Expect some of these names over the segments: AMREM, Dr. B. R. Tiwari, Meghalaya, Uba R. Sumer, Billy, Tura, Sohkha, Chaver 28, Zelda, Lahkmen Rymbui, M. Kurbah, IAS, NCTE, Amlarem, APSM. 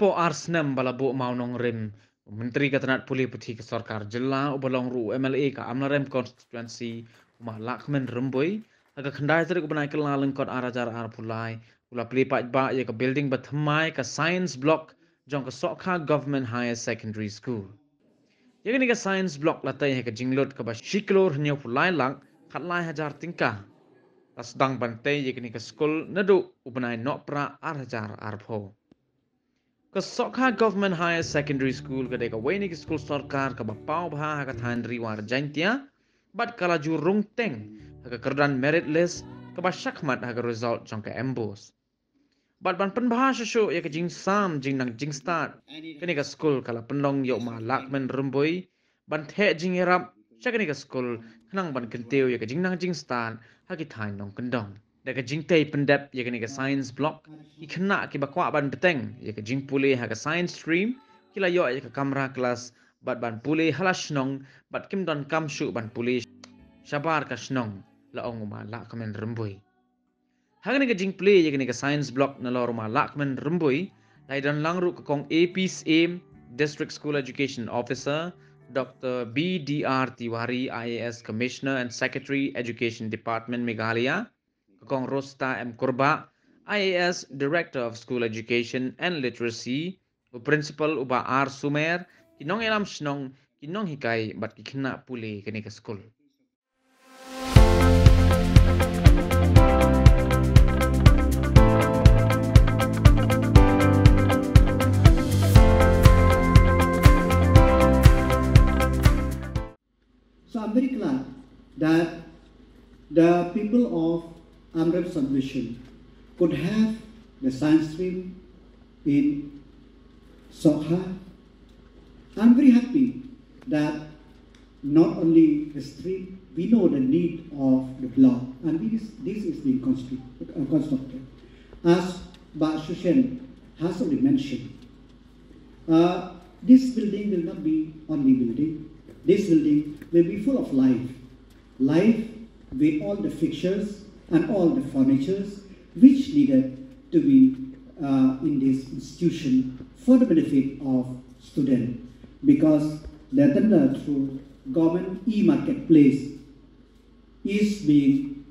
Apo arsnam bala bu maunong rim menteri katanat pulih putih ke sarkar jela ubalong ru MLA ka amla rem constituency umah Lahkmen Rymbui aga khandai tarik ubanai kelna lengkot arajar arpulai ula pelipat ba ya ka building bathamai ka science block jong ka Sohkha government higher secondary school yagani ka science block latai he ka jinglot ka ba shiklor hnyau pulai lang khatlai hajar tingkah sedang bantai yagani ka school nadu ubanai nopra arajar arpo ka Sohkha government higher secondary school ka deka wainik school sarkar ka bapau bha ka thandri war jantia bat kala ju rungteng ka kerdan merit list ka ba shakmat ha ka result jong ka embos bat ban penbahasa sho ya ka jing sam jing nang jing start kini ka school kala penlong yo ma Lahkmen Rymbui ban the jing erap chakani ka school nang ban kenteu ya ka jing nang jing start ha ki thain nong kendong Deka jing tei pendep ya kini ka science block ikna ki bakwa ban beteng ya ka jing pulih ha ka science stream kila yo ya ka kamra kelas bat ban pulih halashnong bat kim don kam shu ban pulih shabar ka snong laong ma Lahkmen Rymbui hagani ka jing pulih ya kini ka science block nalor ma Lahkmen Rymbui lai dan langru ka kong APSM district school education officer Dr. B. R. Tiwari IAS commissioner and secretary education department Meghalaya Kong Rosta M. Kurbah, IAS Director of School Education and Literacy, Principal Uba R. Sumer, kinong elam snong, kinong hikay, bat kikna puli kini ka school. So I'm very glad that the people of AMREM submission could have the science stream in Sohkha. I'm very happy that not only the stream, we know the need of the block, and this is being constructed. As Ba Shushen has already mentioned, this building will not be only building. This building will be full of life. Life with all the fixtures and all the furnitures which needed to be in this institution for the benefit of students, because the tender through government e-marketplace is being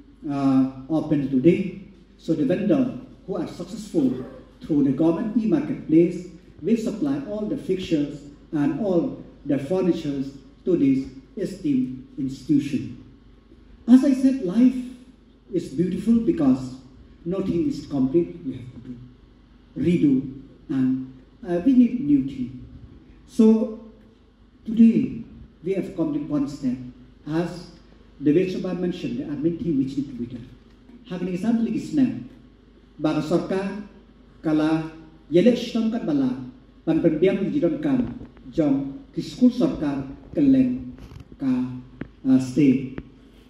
opened today. So the vendor who are successful through the government e-marketplace will supply all the fixtures and all the furnitures to this esteemed institution. As I said, life is beautiful because nothing is complete. We have to do, redo, and we need new thing. So today we have completed one step, as the Vegetable mentioned. There are many things which need to be done. Hagni satu lagi senang, bahawa Sohkha kala yelek sistem kat bala, pan perbiang jidon kam jom kiskul Sohkha keleng ka stay.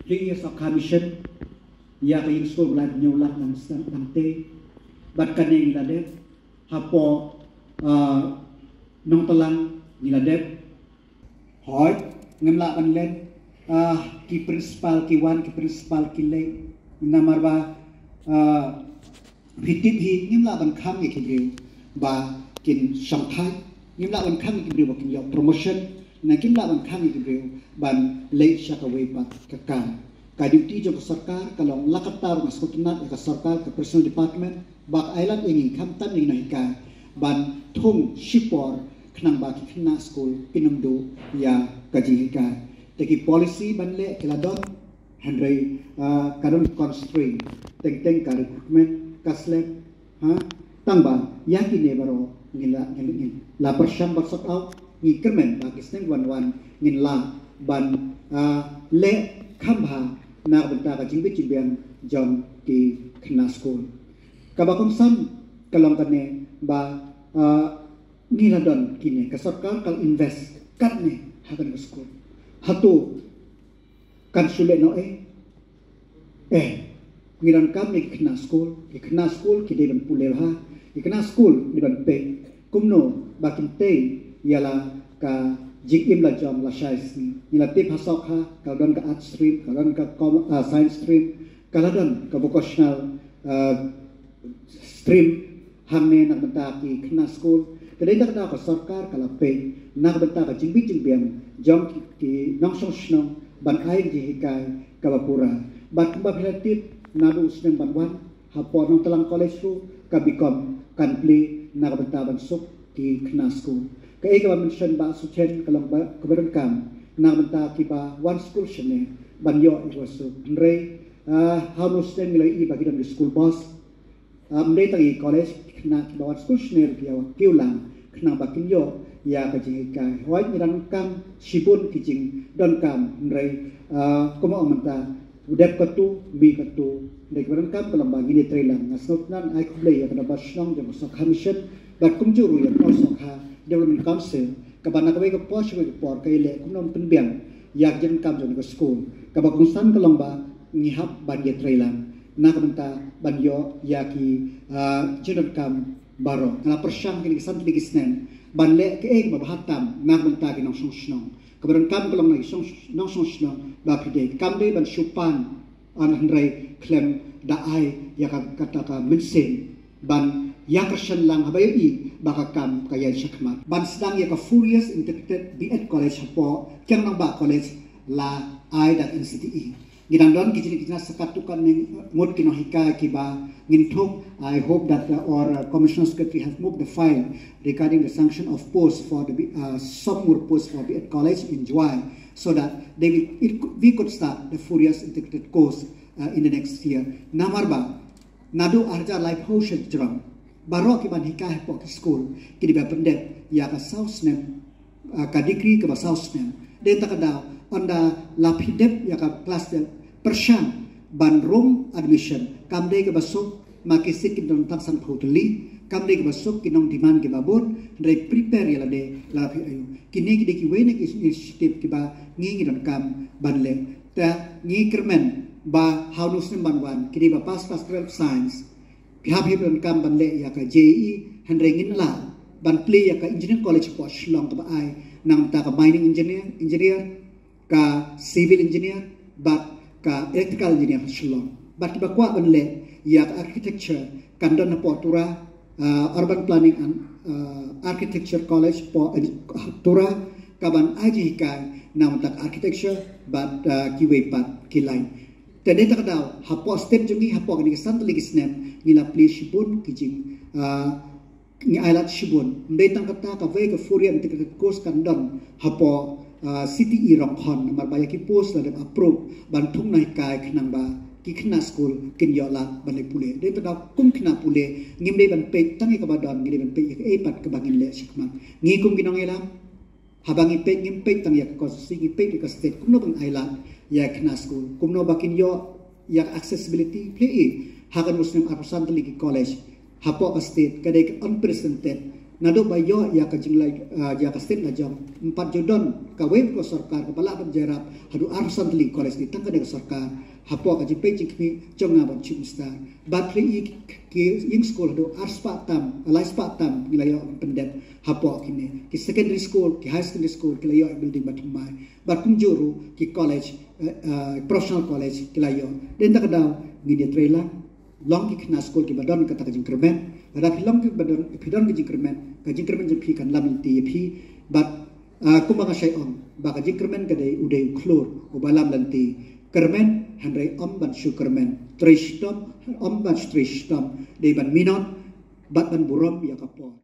Three years of commission. Ya ka school life new life nang te bat kaning ladep hapo nong talang niladep hot ngemla kan len ki principal ki wan ki principal ki le namar ba hitit hi ngemla ban kham ki ge ba kin samthai ngemla ban kham ki ba kin yo promotion na ngemla ban kham ki ge ban le shakaway pat kakang ka duty jong sarkar kalong lakatar mas kutnat ka sarkar ka personal department bak island ingin khamtan ning naika ban thung shipor khnang ba khna school pinamdo ya kajika teki policy ban le keladon handrai current constraint teng ka recruitment kaslek ha tangba ya ki nebaro ngila ngil la persham baksot out ni kermen ba kisneng wan ngin la ban le khamba na benta ka jingbe jibeng jong ki khna school kabakon san kalong kane ba niladon kine ka sarkar kal invest katne hagan school hatu kansule no ngiran kam ni khna school ki deben pulelha ikna school diban pe kumno bakin te yala ka jing la jam la shaisi ni la tip Sohkha ka don ka art stream ka don ka science stream ka don ka vocational stream hamme na mata ki khna school Kalenda ka sarkar kalapay nakabanta ka cingbi-cingbiyang jong ki nangsosnong ban aing jihikay kabapura bat kumbabilatip naduus ng banwan hapon ng talang kolesyo kabikom kanpli nakabanta bansok ki knasko. Kaya kabamention ba suchen kalang kabaron kam nakabanta kiba one school shene banyo iwaso nrey halos ng nilay iba kita ng school bus nrey tangi college na kibawan school shner kiawa kiulang kna bakinyo ya kajing kai hoi niran kam sibun kijing don kam nrei komo amanta udep katu bi katu nrei kibaran kam kalamba gini trailang nasnot nan ai kublei kana basnong jam Sohkha mission bat kumjuru ya Sohkha development council kabana kabe ko posh ko por kai le kumnom penbiang yak jeng kam jong ko school kabakungsan kalamba ngihap ban ye trailang nakamanta banyo yaki jodkam baro na persyang kini san tigisnen banle keeg mabahatam nakamanta kinong sungsnong kabaron kam kalong nai sungsnong sungsnong ba pide kambe ban supan anhandrai klem daai yakam kataka minsen ban yakersen lang habayi baka kam kayan sakmat ban sedang yaka furious interpreted be at college hapo kyang nang ba college la ai dan NCTE Ginandon kijin-kijin sekatukan ngut kinohika kiba nginthuk. I hope that our Commissioner Secretary has moved the file regarding the sanction of posts for the some more posts for BEd College in July, so that they will, we could start the furious integrated course in the next year. Namarba nadu arja life hosted jerang barok kiban hikah pok school kidiba pendek ya ka sausnem ka degree ka sausnem de takadaw onda lapidep ya ka class Persian ban room admission kamde ke basuk makisik kinong taksan photoli kamde ke basuk kinong demand ke babon re prepare ya de lapi ayu kini de ki wenek initiative ke ba ngi ngidon kam ban le ta ngi kermen ba haunus nim ban wan kini ba pas pastoral science pihak hebron kam ban le ya ka JE handrengin la ban play ya ka engineering college po shlong ba ai nang ta ka mining engineer ka civil engineer ba ka electrical engineer shlong bat ba kwa ban le ya architecture kan don po tura urban planning and architecture college po tura kaban aji ka nam tak architecture bat kiwe pat kilai tede tak daw hapo step jungi hapo ni san tlik snap ni la please shibun kijing ni ailat shibun betang kata ka ve ka fourier integrated course kan don hapo city irokon marbaya ki post la approve ban thung nai kai khnang ba ki khna school kin yola ban le pule de ta kum khna pule ngim de ban pe tang ka ba don ngile ban pe e pat ka bangin le sikman ngi kum kinong ela habangi pe ngim pe tang yak ko si ki pe ka state kum no bang island ya khna school kum no bakin yo yak accessibility ple e hakan muslim apasan tali ki college hapo ka state ka de unprecedented nado bayo ya kajing lai ya kastin la jam 4 jodon ka web ko sarkar ka bala ban jarap hadu arsan li college ni tangka de sarkar hapo ka jipe jikmi chonga ban chimstar batri ki in school do arspatam alaipatam ilayo pendet hapo kini ki secondary school ki high secondary school ki layo building batmai batum juru ki college professional college ki layo den takdaw ngine trela long ki khna school ki badon ka takajing kerben ada film ke badan kajingkremen jepi kan lam tipi bat kumanga sai om ba kajingkremen kadai udai klor obalam lanti kermen handrai om ban sukermen tristom om ban tristom dei ban minot bat ban burom ya kapor